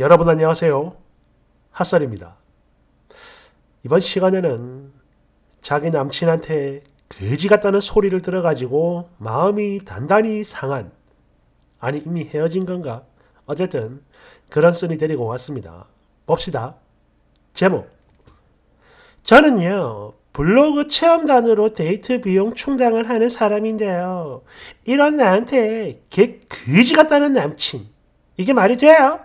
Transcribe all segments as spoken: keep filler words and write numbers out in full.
여러분 안녕하세요. 핫썰입니다. 이번 시간에는 자기 남친한테 거지 같다는 소리를 들어가지고 마음이 단단히 상한, 아니 이미 헤어진 건가? 어쨌든 그런 썰이 데리고 왔습니다. 봅시다. 제목. 저는요, 블로그 체험단으로 데이트 비용 충당을 하는 사람인데요. 이런 나한테 개 거지 같다는 남친. 이게 말이 돼요?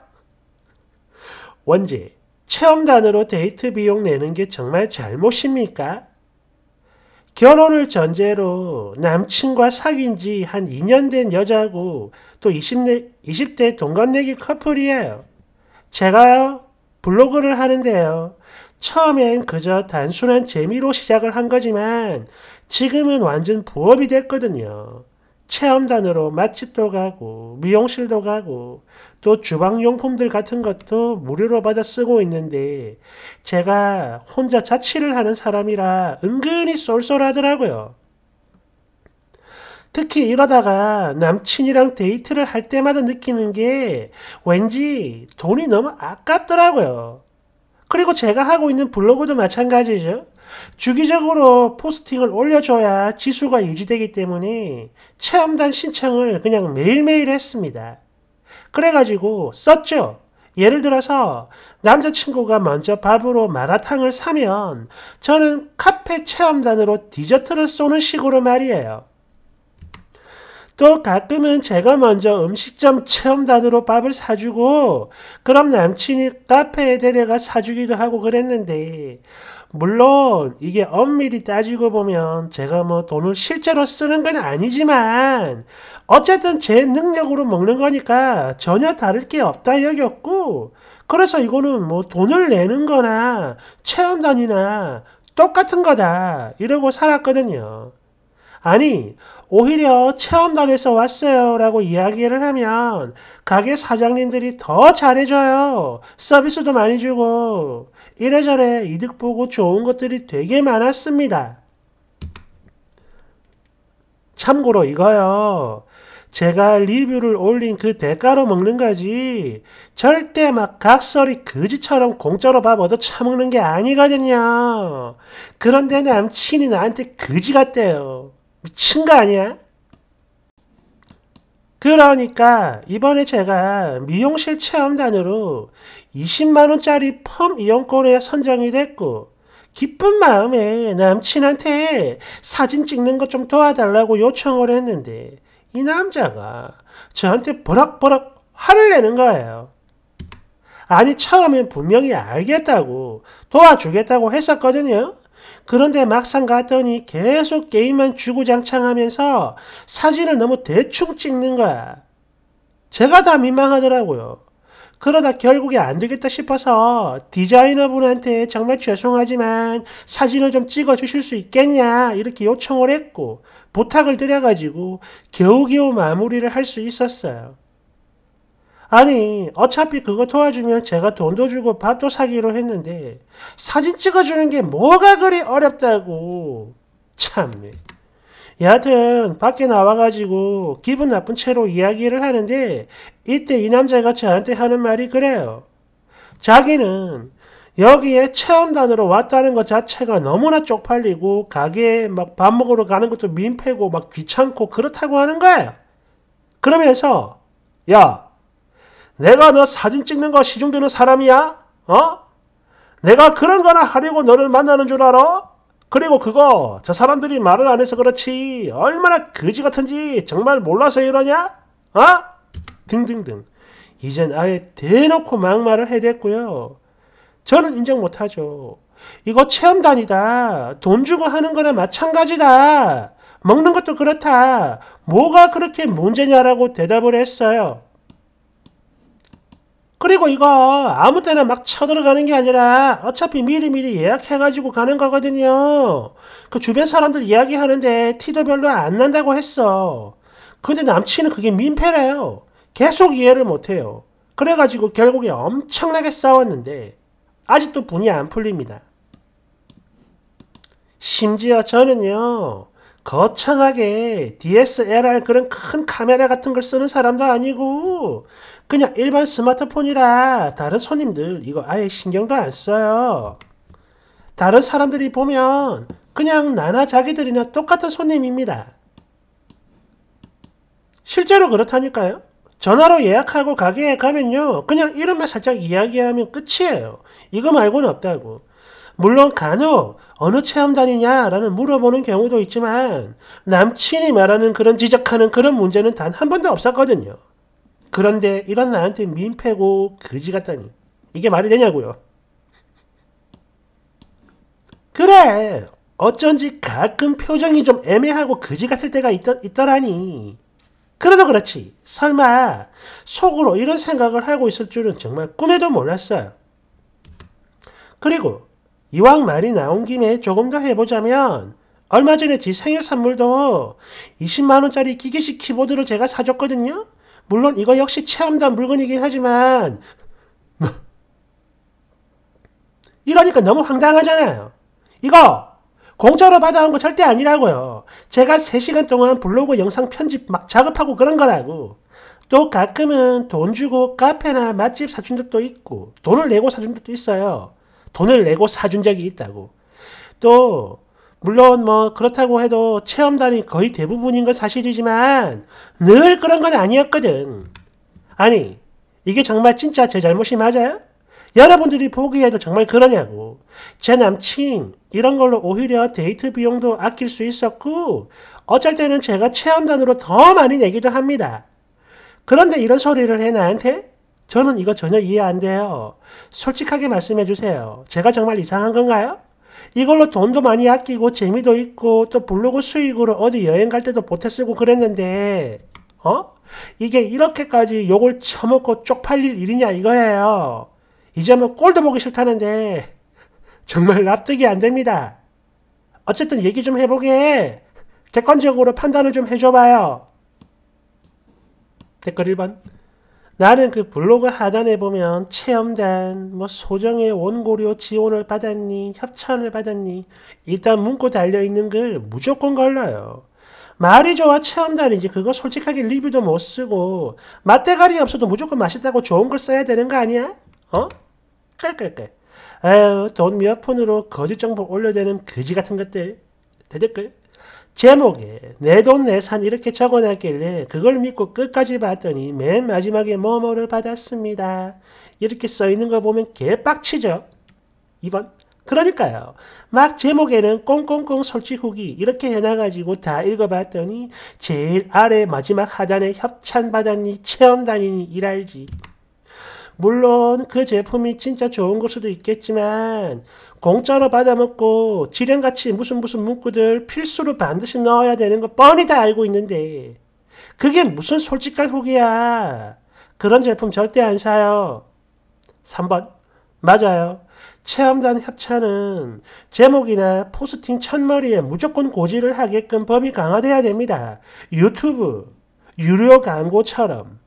원제, 체험단으로 데이트 비용 내는 게 정말 잘못입니까? 결혼을 전제로 남친과 사귄 지 한 이 년 된 여자고 또 이십 대 동갑내기 커플이에요. 제가요, 블로그를 하는데요. 처음엔 그저 단순한 재미로 시작을 한 거지만 지금은 완전 부업이 됐거든요. 체험단으로 맛집도 가고 미용실도 가고 또 주방용품들 같은 것도 무료로 받아 쓰고 있는데 제가 혼자 자취를 하는 사람이라 은근히 쏠쏠하더라고요. 특히 이러다가 남친이랑 데이트를 할 때마다 느끼는 게 왠지 돈이 너무 아깝더라고요. 그리고 제가 하고 있는 블로그도 마찬가지죠. 주기적으로 포스팅을 올려줘야 지수가 유지되기 때문에 체험단 신청을 그냥 매일매일 했습니다. 그래가지고 썼죠. 예를 들어서 남자친구가 먼저 밥으로 마라탕을 사면 저는 카페 체험단으로 디저트를 쏘는 식으로 말이에요. 또 가끔은 제가 먼저 음식점 체험단으로 밥을 사주고 그럼 남친이 카페에 데려가 사주기도 하고 그랬는데, 물론 이게 엄밀히 따지고 보면 제가 뭐 돈을 실제로 쓰는 건 아니지만 어쨌든 제 능력으로 먹는 거니까 전혀 다를 게 없다 여겼고, 그래서 이거는 뭐 돈을 내는 거나 체험단이나 똑같은 거다 이러고 살았거든요. 아니, 오히려 체험단에서 왔어요 라고 이야기를 하면 가게 사장님들이 더 잘해줘요. 서비스도 많이 주고 이래저래 이득 보고 좋은 것들이 되게 많았습니다. 참고로 이거요, 제가 리뷰를 올린 그 대가로 먹는 거지 절대 막 각설이 거지처럼 공짜로 밥 얻어 처먹는 게 아니거든요. 그런데 남친이 나한테 거지 같대요. 미친 거 아니야? 그러니까 이번에 제가 미용실 체험단으로 이십만 원짜리 펌 이용권에 선정이 됐고 기쁜 마음에 남친한테 사진 찍는 것 좀 도와달라고 요청을 했는데 이 남자가 저한테 버럭버럭 화를 내는 거예요. 아니, 처음엔 분명히 알겠다고 도와주겠다고 했었거든요. 그런데 막상 갔더니 계속 게임만 주구장창하면서 사진을 너무 대충 찍는 거야. 제가 다 민망하더라고요. 그러다 결국에 안 되겠다 싶어서 디자이너분한테 정말 죄송하지만 사진을 좀 찍어주실 수 있겠냐 이렇게 요청을 했고 부탁을 드려가지고 겨우겨우 마무리를 할 수 있었어요. 아니, 어차피 그거 도와주면 제가 돈도 주고 밥도 사기로 했는데 사진 찍어주는 게 뭐가 그리 어렵다고. 참네. 여하튼 밖에 나와가지고 기분 나쁜 채로 이야기를 하는데 이때 이 남자가 저한테 하는 말이 그래요. 자기는 여기에 체험단으로 왔다는 것 자체가 너무나 쪽팔리고 가게에 막 밥 먹으러 가는 것도 민폐고 막 귀찮고 그렇다고 하는 거예요. 그러면서, 야, 내가 너 사진 찍는 거 시중드는 사람이야? 어? 내가 그런 거나 하려고 너를 만나는 줄 알아? 그리고 그거 저 사람들이 말을 안 해서 그렇지 얼마나 거지 같은지 정말 몰라서 이러냐? 어? 등등등. 이젠 아예 대놓고 막말을 해댔고요. 저는 인정 못하죠. 이거 체험단이다. 돈 주고 하는 거나 마찬가지다. 먹는 것도 그렇다. 뭐가 그렇게 문제냐라고 대답을 했어요. 그리고 이거 아무 때나 막 쳐들어가는 게 아니라 어차피 미리미리 예약해가지고 가는 거거든요. 그 주변 사람들 이야기하는데 티도 별로 안 난다고 했어. 근데 남친은 그게 민폐래요. 계속 이해를 못해요. 그래가지고 결국에 엄청나게 싸웠는데 아직도 분이 안 풀립니다. 심지어 저는요, 거창하게 디에스엘알 그런 큰 카메라 같은 걸 쓰는 사람도 아니고 그냥 일반 스마트폰이라 다른 손님들 이거 아예 신경도 안 써요. 다른 사람들이 보면 그냥 나나 자기들이나 똑같은 손님입니다. 실제로 그렇다니까요. 전화로 예약하고 가게에 가면요, 그냥 이름만 살짝 이야기하면 끝이에요. 이거 말고는 없다고. 물론 간혹 어느 체험단이냐라는 물어보는 경우도 있지만 남친이 말하는 그런 지적하는 그런 문제는 단 한 번도 없었거든요. 그런데 이런 나한테 민폐고 거지 같다니 이게 말이 되냐고요. 그래, 어쩐지 가끔 표정이 좀 애매하고 거지 같을 때가 있더, 있더라니. 그래도 그렇지 설마 속으로 이런 생각을 하고 있을 줄은 정말 꿈에도 몰랐어요. 그리고 이왕 말이 나온 김에 조금 더 해보자면 얼마 전에 지 생일 선물도 이십만 원짜리 기계식 키보드를 제가 사줬거든요. 물론 이거 역시 체험단 물건이긴 하지만 이러니까 너무 황당하잖아요. 이거 공짜로 받아온 거 절대 아니라고요. 제가 세 시간 동안 블로그 영상 편집 막 작업하고 그런 거라고. 또 가끔은 돈 주고 카페나 맛집 사준 적도 있고 돈을 내고 사준 적도 있어요. 돈을 내고 사준 적이 있다고. 또 물론 뭐 그렇다고 해도 체험단이 거의 대부분인 건 사실이지만 늘 그런 건 아니었거든. 아니 이게 정말 진짜 제 잘못이 맞아요? 여러분들이 보기에도 정말 그러냐고. 제 남친 이런 걸로 오히려 데이트 비용도 아낄 수 있었고 어쩔 때는 제가 체험단으로 더 많이 내기도 합니다. 그런데 이런 소리를 해 나한테? 저는 이거 전혀 이해 안 돼요. 솔직하게 말씀해 주세요. 제가 정말 이상한 건가요? 이걸로 돈도 많이 아끼고 재미도 있고 또 블로그 수익으로 어디 여행 갈 때도 보태 쓰고 그랬는데 어? 이게 이렇게까지 욕을 처먹고 쪽팔릴 일이냐 이거예요. 이제 뭐 꼴도 보기 싫다는데 정말 납득이 안 됩니다. 어쨌든 얘기 좀 해보게. 객관적으로 판단을 좀 해줘봐요. 댓글 일 번. 나는 그 블로그 하단에 보면 체험단, 뭐 소정의 원고료 지원을 받았니, 협찬을 받았니 일단 문구 달려있는 글 무조건 걸러요. 말이 좋아 체험단이지 그거 솔직하게 리뷰도 못 쓰고 맛대가리 없어도 무조건 맛있다고 좋은 걸 써야 되는 거 아니야? 어? 끌끌끌. 아유 돈 몇 푼으로 거짓 정보 올려대는 거지 같은 것들. 대댓글. 제목에 내 돈 내산 이렇게 적어놨길래 그걸 믿고 끝까지 봤더니 맨 마지막에 뭐뭐를 받았습니다. 이렇게 써있는 거 보면 개빡치죠. 이 번. 그러니까요. 막 제목에는 꽁꽁꽁 솔직 후기 이렇게 해놔가지고 다 읽어봤더니 제일 아래 마지막 하단에 협찬 받았니 체험 다니니 일할지. 물론 그 제품이 진짜 좋은 걸 수도 있겠지만 공짜로 받아먹고 지령같이 무슨 무슨 문구들 필수로 반드시 넣어야 되는 거 뻔히 다 알고 있는데 그게 무슨 솔직한 후기야. 그런 제품 절대 안 사요. 삼 번. 맞아요. 체험단 협찬은 제목이나 포스팅 첫머리에 무조건 고지를 하게끔 법이 강화돼야 됩니다. 유튜브 유료 광고처럼.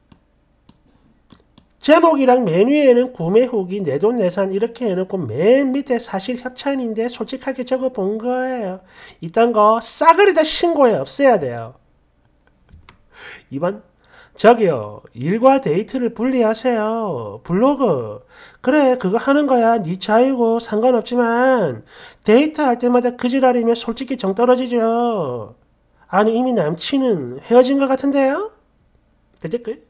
제목이랑 메뉴에는 구매 후기, 내 돈 내산 이렇게 해놓고 맨 밑에 사실 협찬인데 솔직하게 적어본 거예요. 이딴 거 싸그리 다 신고에 없애야 돼요. 이 번. 저기요. 일과 데이트를 분리하세요. 블로그. 그래 그거 하는 거야. 네 자유고 상관없지만 데이트할 때마다 그 지랄이면 솔직히 정 떨어지죠. 아니 이미 남친은 헤어진 것 같은데요? 댓글.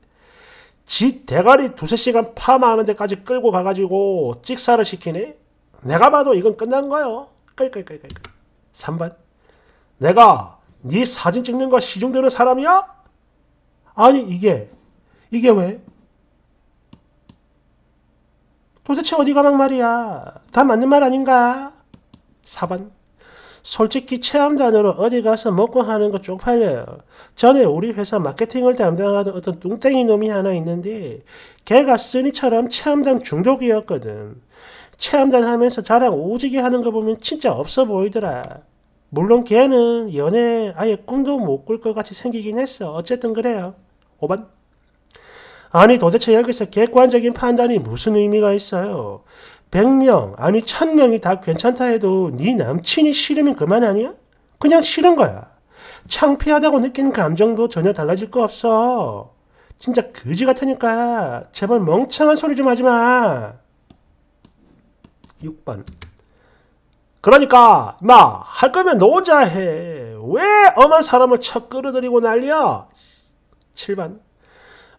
지 대가리 두세 시간 파마하는 데까지 끌고 가가지고 찍사를 시키네? 내가 봐도 이건 끝난 거요. 끌끌끌끌. 삼 번. 내가 네 사진 찍는 거 시중되는 사람이야? 아니 이게 이게 왜? 도대체 어디가 막말이야. 다 맞는 말 아닌가? 사 번. 솔직히 체험단으로 어디 가서 먹고 하는 거 쪽팔려요. 전에 우리 회사 마케팅을 담당하던 어떤 뚱땡이 놈이 하나 있는데 걔가 쓰니처럼 체험단 중독이었거든. 체험단 하면서 자랑 오지게 하는 거 보면 진짜 없어 보이더라. 물론 걔는 연애 아예 꿈도 못 꿀 것 같이 생기긴 했어. 어쨌든 그래요. 오 번. 아니 도대체 여기서 객관적인 판단이 무슨 의미가 있어요. 백 명 아니 천 명이 다 괜찮다 해도 네 남친이 싫으면 그만 아니야? 그냥 싫은 거야. 창피하다고 느끼는 감정도 전혀 달라질 거 없어. 진짜 거지 같으니까 제발 멍청한 소리 좀 하지마. 육 번. 그러니까 임마 할 거면 너 혼자 해. 왜 엄한 사람을 쳐 끌어들이고 난리야. 칠 번.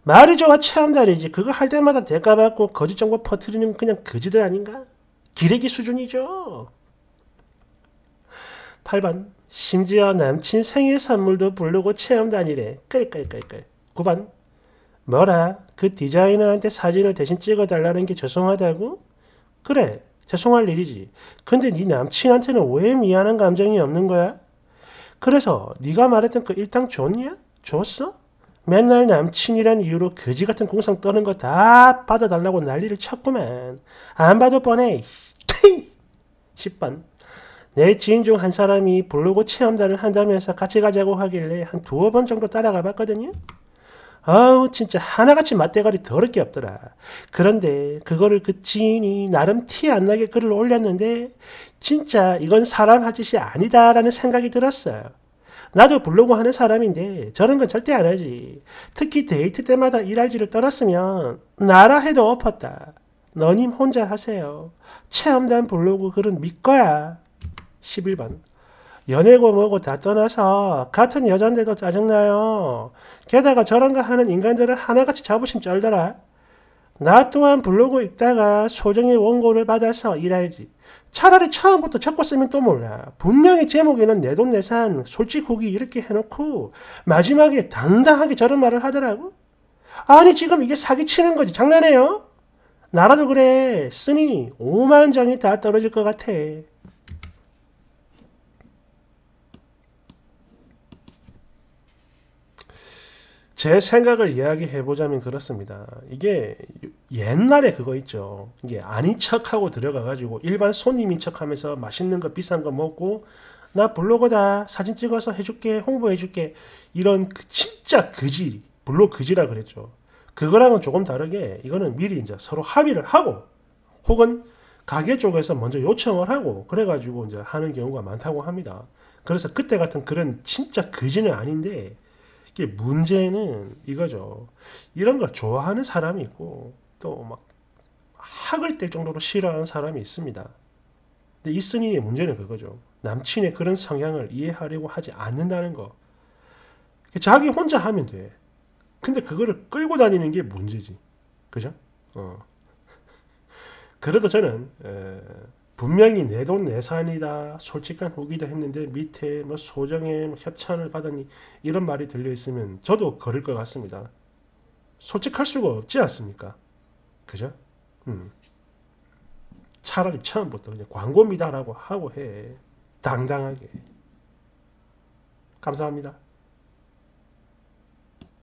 말이 좋아 체험다리지 그거 할 때마다 대가받고 거짓 정보 퍼뜨리는 그냥 거지들 아닌가? 기레기 수준이죠. 팔 번. 심지어 남친 생일 선물도 부르고 체험 다니래. 끌끌끌끌. 구 번. 뭐라? 그 디자이너한테 사진을 대신 찍어달라는 게 죄송하다고? 그래, 죄송할 일이지. 근데 네 남친한테는 왜 미안한 감정이 없는 거야? 그래서 네가 말했던 그 일당 줬냐? 줬어? 맨날 남친이란 이유로 거지같은 공상 떠는 거 다 받아달라고 난리를 쳤구만. 안 봐도 뻔해. 십 번. 내 지인 중 한 사람이 블로그 체험단을 한다면서 같이 가자고 하길래 한 두어 번 정도 따라가 봤거든요. 아우 진짜 하나같이 맞대가리 더럽게 없더라. 그런데 그거를 그 지인이 나름 티 안 나게 글을 올렸는데 진짜 이건 사람 할 짓이 아니다라는 생각이 들었어요. 나도 블로그 하는 사람인데 저런 건 절대 안 하지. 특히 데이트 때마다 일할지를 떨었으면 나라 해도 엎었다. 너님 혼자 하세요. 체험단 블로그 글은 믿거야. 십일 번. 연애고 뭐고 다 떠나서 같은 여잔데도 짜증나요. 게다가 저런 거 하는 인간들은 하나같이 자부심 쩔더라. 나 또한 블로그 읽다가 소정의 원고를 받아서 일할지. 차라리 처음부터 적고 쓰면 또 몰라. 분명히 제목에는 내 돈 내산 솔직 후기 이렇게 해놓고 마지막에 당당하게 저런 말을 하더라고. 아니 지금 이게 사기치는 거지 장난해요? 나라도 그래. 쓰니 오만 장이 다 떨어질 것 같아. 제 생각을 이야기해보자면 그렇습니다. 이게 옛날에 그거 있죠. 이게 아닌 척하고 들어가가지고 일반 손님인 척하면서 맛있는 거 비싼 거 먹고 나 블로거다 사진 찍어서 해줄게 홍보해줄게 이런 진짜 그지 블로그 그지라 그랬죠. 그거랑은 조금 다르게 이거는 미리 이제 서로 합의를 하고 혹은 가게 쪽에서 먼저 요청을 하고 그래가지고 이제 하는 경우가 많다고 합니다. 그래서 그때 같은 그런 진짜 그지는 아닌데 문제는 이거죠. 이런 걸 좋아하는 사람이 있고 또 막 학을 뗄 정도로 싫어하는 사람이 있습니다. 근데 이 스님의 문제는 그거죠. 남친의 그런 성향을 이해하려고 하지 않는다는 거. 자기 혼자 하면 돼. 근데 그거를 끌고 다니는 게 문제지. 그죠? 어. 그래도 저는 에, 분명히 내 돈 내산이다, 솔직한 후기다 했는데 밑에 뭐 소정의 협찬을 받으니 이런 말이 들려있으면 저도 걸을 것 같습니다. 솔직할 수가 없지 않습니까? 그죠? 음. 차라리 처음부터 그냥 광고입니다라고 하고 해. 당당하게. 감사합니다.